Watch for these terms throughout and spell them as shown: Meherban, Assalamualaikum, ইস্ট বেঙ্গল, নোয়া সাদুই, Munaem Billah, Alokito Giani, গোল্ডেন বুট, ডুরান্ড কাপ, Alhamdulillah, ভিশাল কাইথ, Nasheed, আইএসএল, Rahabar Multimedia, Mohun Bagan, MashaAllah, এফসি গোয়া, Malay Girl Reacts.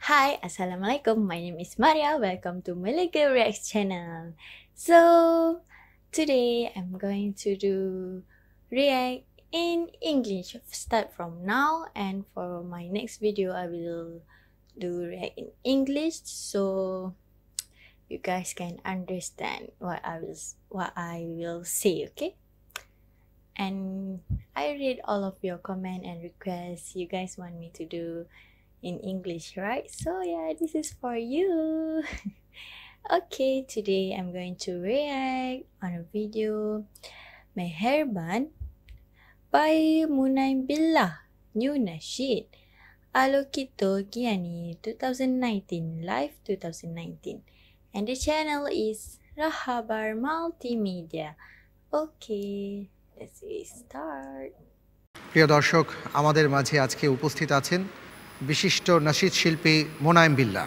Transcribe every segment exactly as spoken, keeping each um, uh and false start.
Hi, Assalamualaikum. My name is Maria. Welcome to Malay Girl Reacts channel. So, today I'm going to do react in English. Start from now, and for my next video, I will do react in English so you guys can understand what I will what I will say. Okay. And I read all of your comment and requests you guys want me to do in English, right? So yeah, this is for you. Okay, today I'm going to react on a video Meherban by Munaem Billah, new Nasheed, Alokito Giani, twenty nineteen, live twenty nineteen. And the channel is Rahabar Multimedia. Okay. প্রিয় দর্শক, আমাদের মাঝে আজকে উপস্থিত আছেন বিশিষ্ট নাশিদ শিল্পী মুনায়েম বিল্লাহ।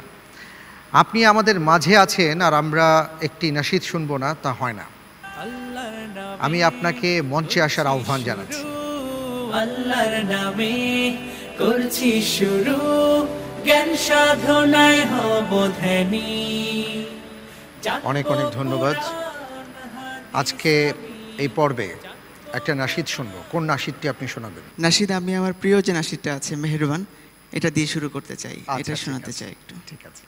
আপনি আমাদের মাঝে আছেন আর আমরা একটি নাশিদ শুনব না, তা হয় না। আমি আপনাকে মঞ্চে আসার আহ্বান জানাচ্ছি। আল্লাহর নামে করছি শুরু, জ্ঞান সাধনায় হব ধ্যানী। অনেক অনেক ধন্যবাদ। আজকে এই পর্বে একটা নাশিদ শুনবো, কোন নাশিদটি আপনি শোনাবেন? নাশিদ আমি আমার প্রিয় যে নাশিদটা আছে মেহেরবান, এটা দিয়ে শুরু করতে চাই, এটা শোনাতে চাই একটু। ঠিক আছে।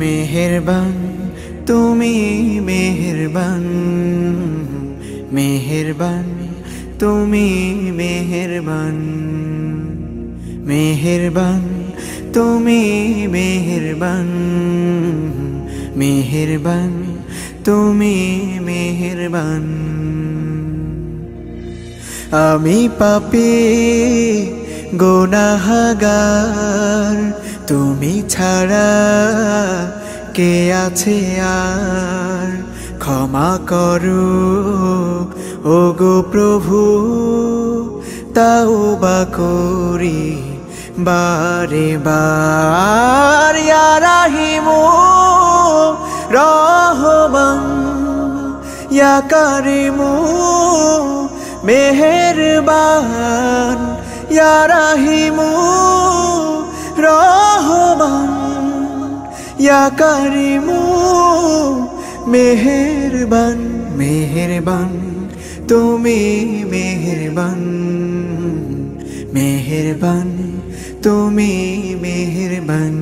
মেহেরবান তুমি মেহেরবান, মেহেরবান তুমি মেহেরবান, মেহেরবান তুমি মেহেরবান, মেহেরবান তুমি মেহেরবান। আমি পাপী গুনাহগার, তুমি ছাড়া কে আছে আর? ক্ষমা করো ও গো প্রভু, তাওবা করি বারে বার। ইয়া রাহিমু রহমান, ইয়া কারিমু মেহেরবান, ইয়া রাহিমু রহমান, ইয়া কারিমু মেহেরবান, মেহেরবান তুমি মেহেরবান, মেহেরবান তুমি মেহেরবান।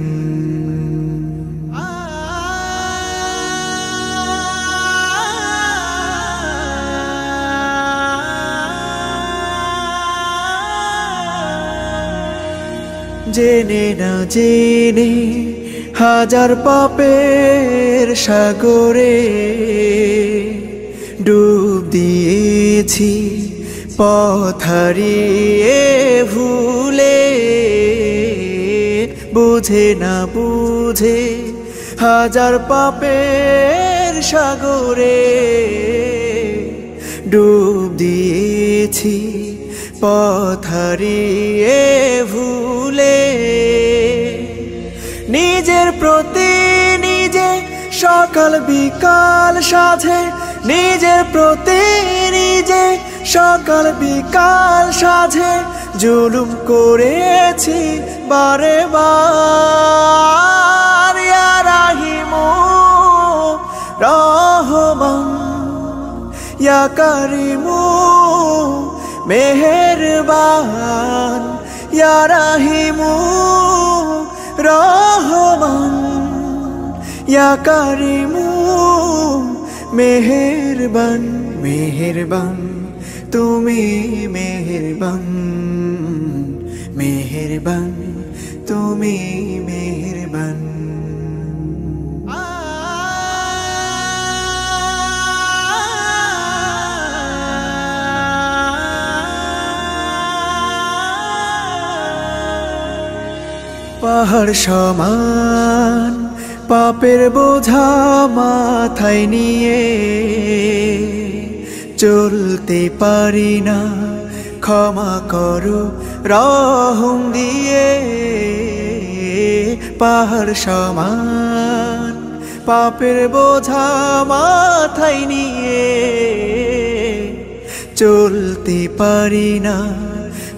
জেনে না জেনে হাজার পাপের সাগরে ডুব দিয়েছি, পথ হারিয়ে ভুলে। বুঝে না বুঝে হাজার পাপের সাগরে ডুব দিয়েছি, পথ হারিয়ে ভুলে। নিজের প্রতি নিজে সকাল বিকাল সাধে, নিজের প্রতি নিজে সকাল বিকাল সাধে। জুলুম করেছি বারে বার। ইয়া রাহিমু রহমান, ইয়া কারিমু মেহেরবান, ইয়া রাহিমু রহমান, ইয়া কারিমু মেহেরবান, মেহেরবান তুমি মেহেরবান, মেহেরবান তুমি মেহেরবান। পাহাড় সমান পাপের বোঝা মাথায় নিয়ে চলতে পারি না, ক্ষমা করো রহম দিয়ে। পাহাড় সমান পাপের বোঝা মাথায় নিয়ে চলতে পারি না,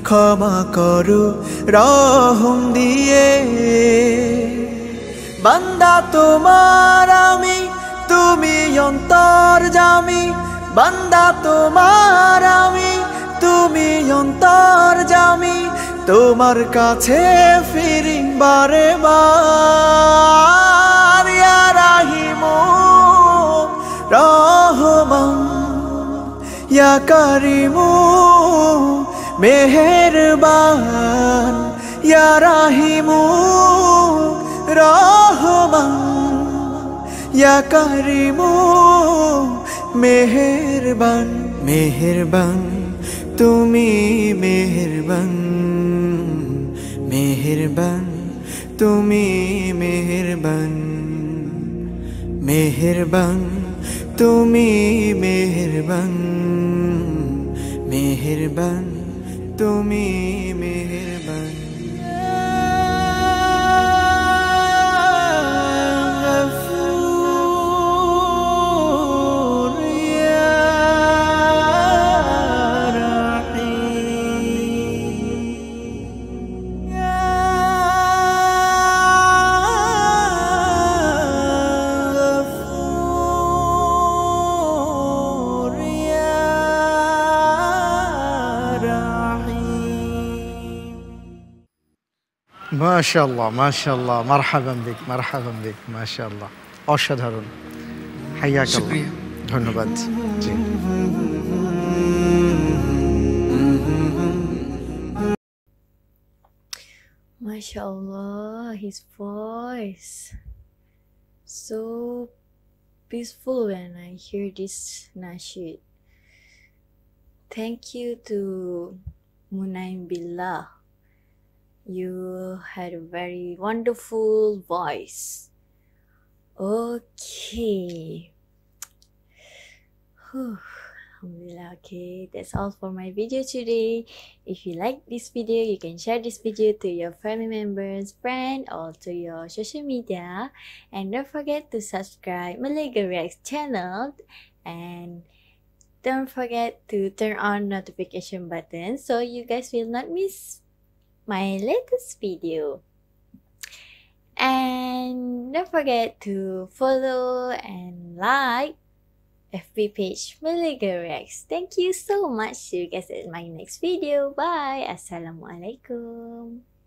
ক্ষমা করো রহম দিয়ে। বান্দা তোমার আমি, তুমি অন্তর্যামী। বান্দা তোমার আমি, তুমি অন্তর্যামী। তোমার কাছে ফিরি বারে বার, ইয়া রাহিম রহমান, ইয়া কারিম মেহেরবান, ইয়া রাহিম রহমান, ইয়া কারিম মেহেরবান। মেহেরবান তুমি মেহেরবান, মেহেরবান তুমি মেহেরবান, মেহেরবান তুমি মেহেরবান, মেহেরবান তুমি মেহেরবান। মাশাআল্লাহ, মাশাআল্লাহ, মারহাবান বিক, মারহাবান বিক, মাশাআল্লাহ, অসাধারণ, হাইয়াকাল্লাহ, ধন্যবাদ। MashaAllah, his voice so peaceful when I hear this nasheed. Thank you to Munaem Billah. You had a very wonderful voice. Okay. Whew. Alhamdulillah. Okay, that's all for my video today. If you like this video, you can share this video to your family members, friend, or to your social media. And don't forget to subscribe Malay Girl Reacts channel, and don't forget to turn on notification button so you guys will not miss my latest video. And don't forget to follow and like F B page Malay Girl Reacts. Thank you so much. See you guys in my next video. Bye. Assalamualaikum.